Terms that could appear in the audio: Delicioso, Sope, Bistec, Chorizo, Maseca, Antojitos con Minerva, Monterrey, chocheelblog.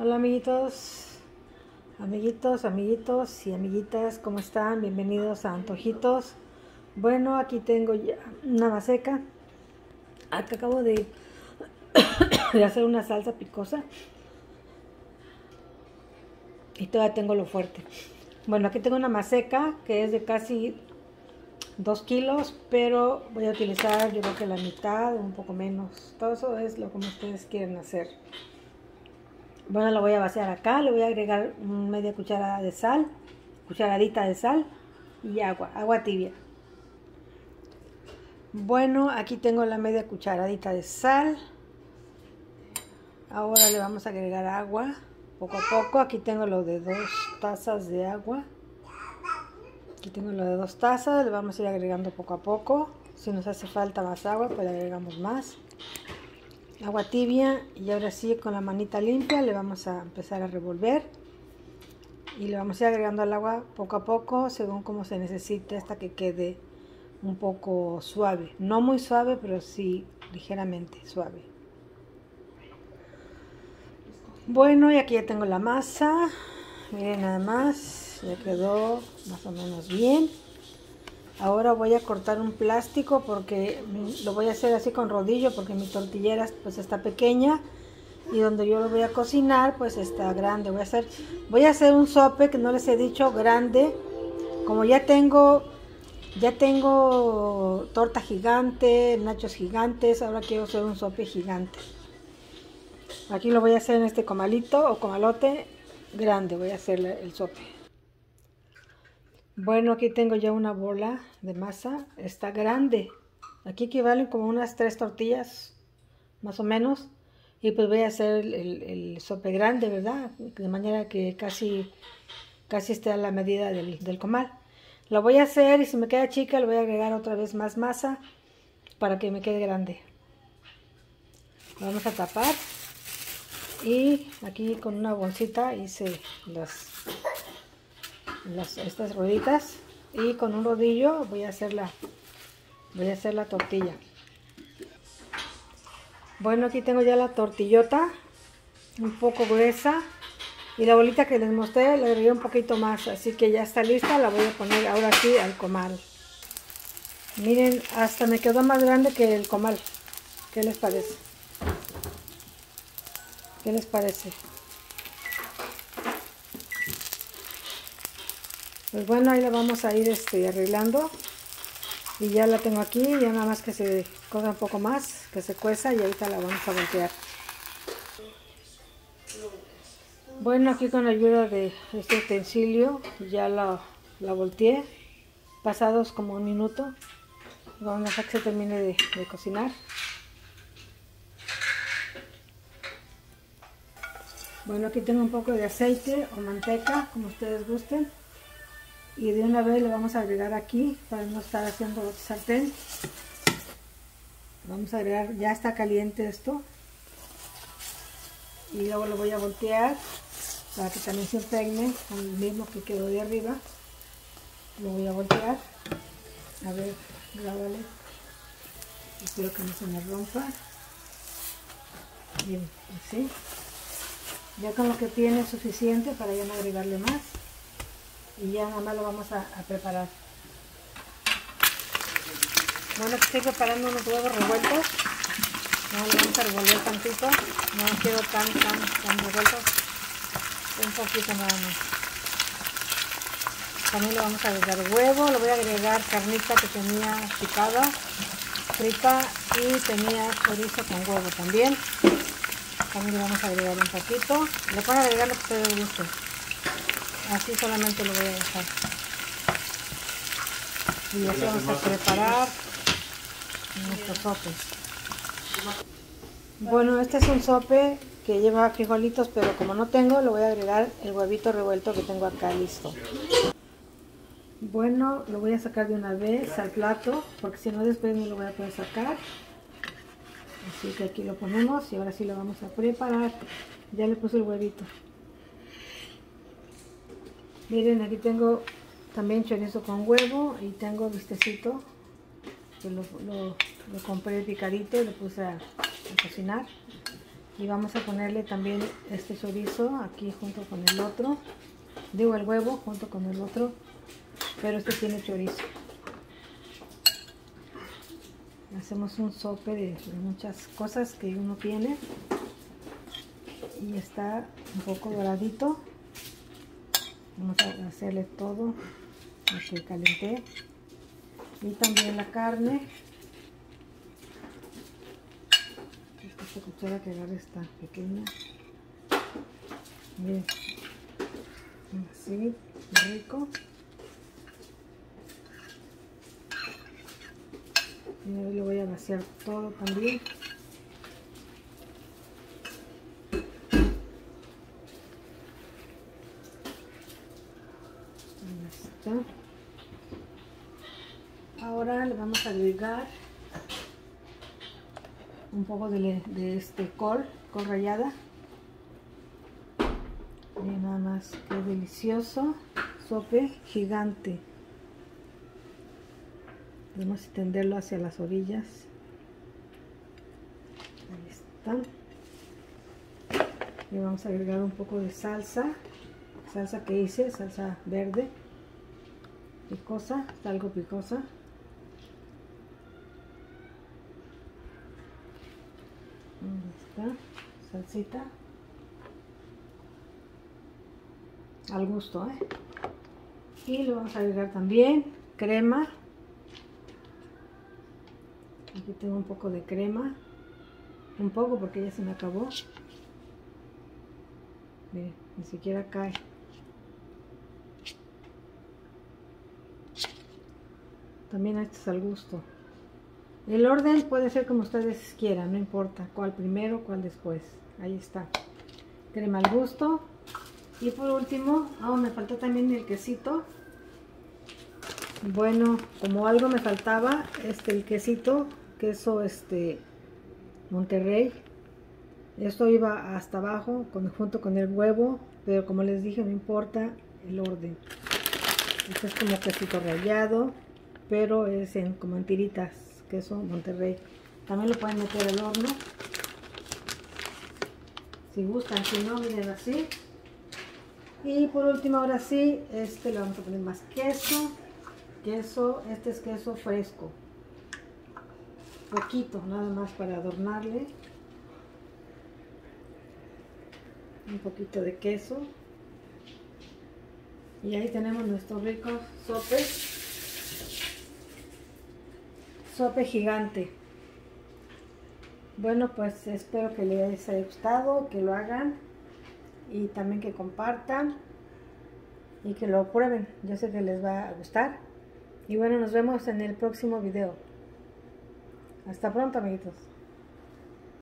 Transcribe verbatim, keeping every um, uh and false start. Hola amiguitos, amiguitos, amiguitos y amiguitas, ¿cómo están? Bienvenidos a Antojitos. Bueno, aquí tengo ya una maseca. Acá acabo de, de hacer una salsa picosa. Y todavía tengo lo fuerte. Bueno, aquí tengo una maseca que es de casi dos kilos, pero voy a utilizar yo creo que la mitad, un poco menos. Todo eso es lo que ustedes quieren hacer. Bueno, la voy a vaciar acá, le voy a agregar media cucharada de sal, cucharadita de sal y agua, agua tibia. Bueno, aquí tengo la media cucharadita de sal. Ahora le vamos a agregar agua, poco a poco. Aquí tengo lo de dos tazas de agua. Aquí tengo lo de dos tazas, le vamos a ir agregando poco a poco. Si nos hace falta más agua, pues le agregamos más. Agua tibia, y ahora sí con la manita limpia le vamos a empezar a revolver y le vamos a ir agregando el agua poco a poco según como se necesite hasta que quede un poco suave, no muy suave pero sí ligeramente suave. Bueno, y aquí ya tengo la masa, miren nada más, ya quedó más o menos bien. Ahora voy a cortar un plástico porque lo voy a hacer así con rodillo porque mi tortillera pues está pequeña y donde yo lo voy a cocinar pues está grande. Voy a hacer, voy a hacer un sope que no les he dicho grande. Como ya tengo, ya tengo torta gigante, nachos gigantes, ahora quiero hacer un sope gigante. Aquí lo voy a hacer en este comalito o comalote grande, voy a hacer el sope. Bueno, aquí tengo ya una bola de masa, está grande, aquí equivalen como unas tres tortillas, más o menos, y pues voy a hacer el, el, el sope grande, ¿verdad? De manera que casi, casi esté a la medida del, del comal. Lo voy a hacer y si me queda chica le voy a agregar otra vez más masa para que me quede grande. Lo vamos a tapar y aquí con una bolsita hice las... Las, estas rueditas y con un rodillo voy a hacer la voy a hacer la tortilla. Bueno, aquí tengo ya la tortillota un poco gruesa y la bolita que les mostré le agregué un poquito más, así que ya está lista. La voy a poner ahora sí al comal. Miren, hasta me quedó más grande que el comal. ¿Qué les parece? ¿Qué les parece? Pues bueno, ahí la vamos a ir este, arreglando y ya la tengo aquí, ya nada más que se coja un poco más, que se cueza y ahorita la vamos a voltear. Bueno, aquí con la ayuda de este utensilio ya la, la volteé, pasados como un minuto, vamos a que se termine de, de cocinar. Bueno, aquí tengo un poco de aceite o manteca, como ustedes gusten. Y de una vez le vamos a agregar aquí, para no estar haciendo otro sartén. Vamos a agregar, ya está caliente esto. Y luego lo voy a voltear, para que también se impregne con el mismo que quedó de arriba. Lo voy a voltear. A ver, grábale. Espero que no se me rompa. Bien, así. Ya con lo que tiene es suficiente para ya no agregarle más. Y ya nada más lo vamos a, a preparar. Bueno, estoy preparando unos huevos revueltos. No lo vamos a revolver tantito. No los quiero tan, tan, tan revueltos. Un poquito nada más. También le vamos a agregar huevo. Le voy a agregar carnita que tenía picada, frita, y tenía chorizo con huevo también. También le vamos a agregar un poquito. Le pueden agregar lo que ustedes gusten. Así solamente lo voy a dejar. Y así vamos a preparar nuestros sopes. Bueno, este es un sope que lleva frijolitos, pero como no tengo, le voy a agregar el huevito revuelto que tengo acá listo. Bueno, lo voy a sacar de una vez al plato, porque si no después no lo voy a poder sacar. Así que aquí lo ponemos y ahora sí lo vamos a preparar. Ya le puse el huevito. Miren, aquí tengo también chorizo con huevo y tengo bistecito, que lo, lo, lo compré picadito y lo puse a, a cocinar. Y vamos a ponerle también este chorizo aquí junto con el otro. Digo, el huevo junto con el otro. Pero este tiene chorizo. Hacemos un sope de, de muchas cosas que uno tiene. Y está un poco doradito. Vamos a hacerle todo lo que calenté. Y también la carne. Esta cuchara que agarre está pequeña. Bien. Así, rico. Y ahora le voy a vaciar todo también. Ahí está. Ahora le vamos a agregar un poco de, de este col, col rallada. Y nada más, qué delicioso sope gigante. Vamos a extenderlo hacia las orillas. Ahí está. Le vamos a agregar un poco de salsa, salsa que hice, salsa verde, picosa, está algo picosa. Ahí está, salsita al gusto, ¿eh? Y le vamos a agregar también crema. Aquí tengo un poco de crema, un poco porque ya se me acabó. Miren, ni siquiera cae. También esto es al gusto. El orden puede ser como ustedes quieran, no importa cuál primero, cuál después. Ahí está. Crema al gusto. Y por último, oh, me faltó también el quesito. Bueno, como algo me faltaba, este, el quesito, queso este Monterrey. Esto iba hasta abajo con, junto con el huevo, pero como les dije, no importa el orden. Este es como quesito rallado, pero es en, como en tiritas. Queso Monterrey. También lo pueden meter al horno si gustan, si no, miren así. Y por último, ahora sí, este le vamos a poner más queso. Queso, este es queso fresco. Poquito, nada más para adornarle. Un poquito de queso. Y ahí tenemos nuestros ricos sopes. Sope gigante. Bueno, pues espero que les haya gustado, que lo hagan y también que compartan y que lo prueben. Yo sé que les va a gustar. Y bueno, nos vemos en el próximo video. Hasta pronto, amiguitos.